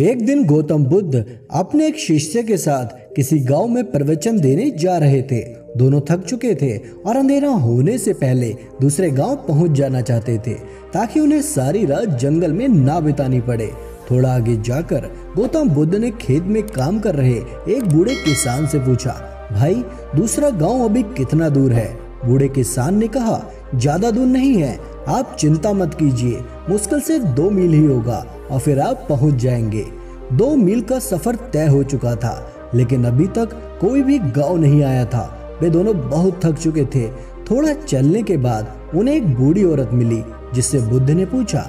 एक दिन गौतम बुद्ध अपने एक शिष्य के साथ किसी गांव में प्रवचन देने जा रहे थे। दोनों थक चुके थे और अंधेरा होने से पहले दूसरे गांव पहुंच जाना चाहते थे ताकि उन्हें सारी रात जंगल में ना बितानी पड़े। थोड़ा आगे जाकर गौतम बुद्ध ने खेत में काम कर रहे एक बूढ़े किसान से पूछा, भाई दूसरा गाँव अभी कितना दूर है? बूढ़े किसान ने कहा, ज्यादा दूर नहीं है, आप चिंता मत कीजिए, मुश्किल से 2 मील ही होगा और फिर आप पहुंच जाएंगे। 2 मील का सफर तय हो चुका था लेकिन अभी तक कोई भी गांव नहीं आया था। वे दोनों बहुत थक चुके थे। थोड़ा चलने के बाद उन्हें एक बूढ़ी औरत मिली जिससे बुद्ध ने पूछा,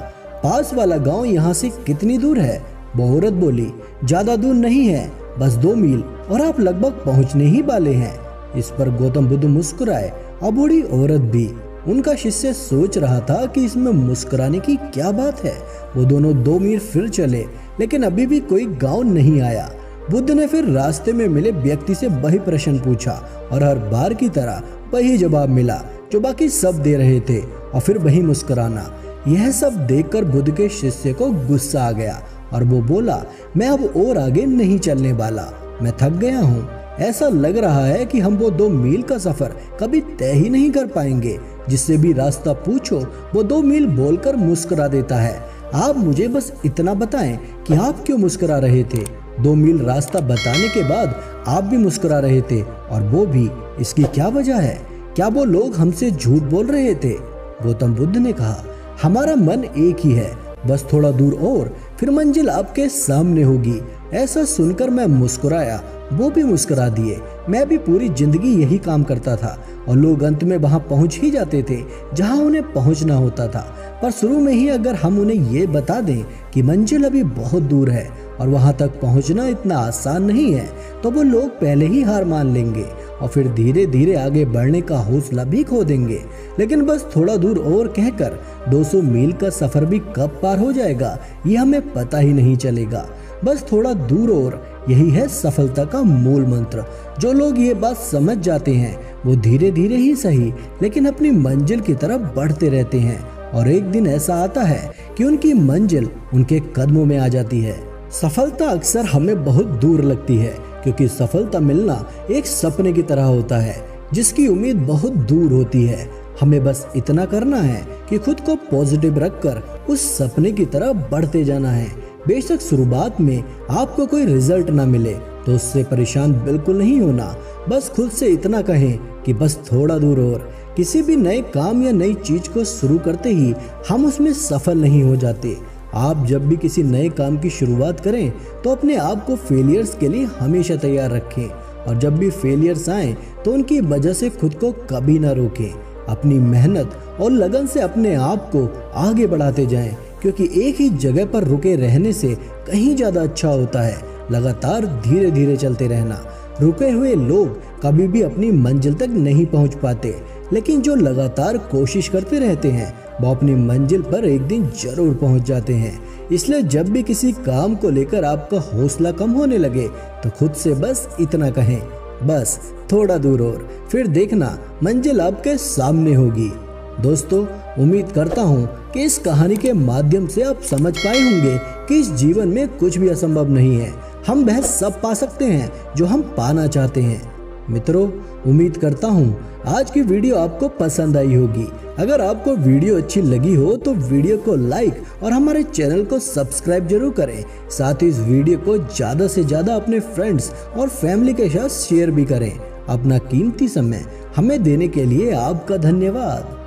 पास वाला गांव यहाँ से कितनी दूर है? वह औरत बोली, ज्यादा दूर नहीं है, बस 2 मील और आप लगभग पहुँचने ही वाले हैं। इस पर गौतम बुद्ध मुस्कुराए और बूढ़ी औरत भी। उनका शिष्य सोच रहा था कि इसमें मुस्कुराने की क्या बात है। वो दोनों 2 मील फिर चले लेकिन अभी भी कोई गांव नहीं आया। बुद्ध ने फिर रास्ते में मिले व्यक्ति से वही प्रश्न पूछा और हर बार की तरह वही जवाब मिला जो बाकी सब दे रहे थे और फिर वही मुस्कुराना। यह सब देखकर बुद्ध के शिष्य को गुस्सा आ गया और वो बोला, मैं अब और आगे नहीं चलने वाला, मैं थक गया हूँ। ऐसा लग रहा है कि हम वो 2 मील का सफर कभी तय ही नहीं कर पाएंगे। जिससे भी रास्ता पूछो वो 2 मील बोलकर मुस्कुरा देता है। आप मुझे बस इतना बताएं कि आप क्यों मुस्कुरा रहे थे? 2 मील रास्ता बताने के बाद आप भी मुस्कुरा रहे थे और वो भी, इसकी क्या वजह है? क्या वो लोग हमसे झूठ बोल रहे थे? गौतम बुद्ध ने कहा, हमारा मन एक ही है, बस थोड़ा दूर और फिर मंजिल आपके सामने होगी। ऐसा सुनकर मैं मुस्कुराया, वो भी मुस्कुरा दिए। मैं भी पूरी जिंदगी यही काम करता था और लोग अंत में वहाँ पहुँच ही जाते थे जहाँ उन्हें पहुँचना होता था। पर शुरू में ही अगर हम उन्हें ये बता दें कि मंजिल अभी बहुत दूर है और वहाँ तक पहुँचना इतना आसान नहीं है तो वो लोग पहले ही हार मान लेंगे और फिर धीरे धीरे आगे बढ़ने का हौसला भी खो देंगे। लेकिन बस थोड़ा दूर और कहकर 200 मील का सफ़र भी कब पार हो जाएगा ये हमें पता ही नहीं चलेगा। बस थोड़ा दूर और, यही है सफलता का मूल मंत्र। जो लोग ये बात समझ जाते हैं वो धीरे धीरे ही सही लेकिन अपनी मंजिल की तरफ बढ़ते रहते हैं और एक दिन ऐसा आता है कि उनकी मंजिल उनके कदमों में आ जाती है। सफलता अक्सर हमें बहुत दूर लगती है क्योंकि सफलता मिलना एक सपने की तरह होता है जिसकी उम्मीद बहुत दूर होती है। हमें बस इतना करना है कि खुद को पॉजिटिव रखकर उस सपने की तरफ बढ़ते जाना है। बेशक शुरुआत में आपको कोई रिजल्ट ना मिले तो उससे परेशान बिल्कुल नहीं होना। बस खुद से इतना कहें कि बस थोड़ा दूर और। किसी भी नए काम या नई चीज को शुरू करते ही हम उसमें सफल नहीं हो जाते। आप जब भी किसी नए काम की शुरुआत करें तो अपने आप को फेलियर्स के लिए हमेशा तैयार रखें और जब भी फेलियर्स आएँ तो उनकी वजह से खुद को कभी ना रोकें। अपनी मेहनत और लगन से अपने आप को आगे बढ़ाते जाएं क्योंकि एक ही जगह पर रुके रहने से कहीं ज़्यादा अच्छा होता है लगातार धीरे धीरे चलते रहना। रुके हुए लोग कभी भी अपनी मंजिल तक नहीं पहुंच पाते लेकिन जो लगातार कोशिश करते रहते हैं वो अपनी मंजिल पर एक दिन जरूर पहुंच जाते हैं। इसलिए जब भी किसी काम को लेकर आपका हौसला कम होने लगे तो खुद से बस इतना कहें, बस थोड़ा दूर और, फिर देखना मंजिल आपके सामने होगी। दोस्तों, उम्मीद करता हूँ कि इस कहानी के माध्यम से आप समझ पाए होंगे कि इस जीवन में कुछ भी असंभव नहीं है। हम वह सब पा सकते हैं जो हम पाना चाहते हैं। मित्रों, उम्मीद करता हूँ आज की वीडियो आपको पसंद आई होगी। अगर आपको वीडियो अच्छी लगी हो तो वीडियो को लाइक और हमारे चैनल को सब्सक्राइब जरूर करें। साथ ही इस वीडियो को ज़्यादा से ज़्यादा अपने फ्रेंड्स और फैमिली के साथ शेयर भी करें। अपना कीमती समय हमें देने के लिए आपका धन्यवाद।